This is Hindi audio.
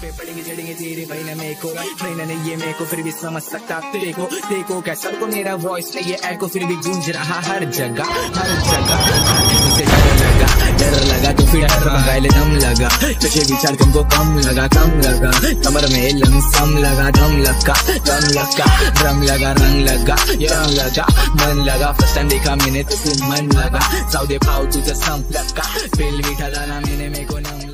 पे पड़ेंगे चढ़ेंगे तेरे भाई ना मेरे को, भाई ना ये मेरे को फिर भी समझ सकता। देखो देखो कैसा को मेरा वॉइस है, ये एको फिर भी गूंज रहा हर जगह हर जगह। डर लगा तो फिर डर दम लगा, तुझे विचार तुमको कम लगा कम लगा, कमर में लमसम लगा दम लगा दम लगा, रंग लगा रंग लगा रंग लगा मन लगा, फर्स्ट टाइम देखा मैंने तुझको मन लगा, साउदे पाओ तुझे सम लगा, फिल मीठा दाना मैंने मेरे को नम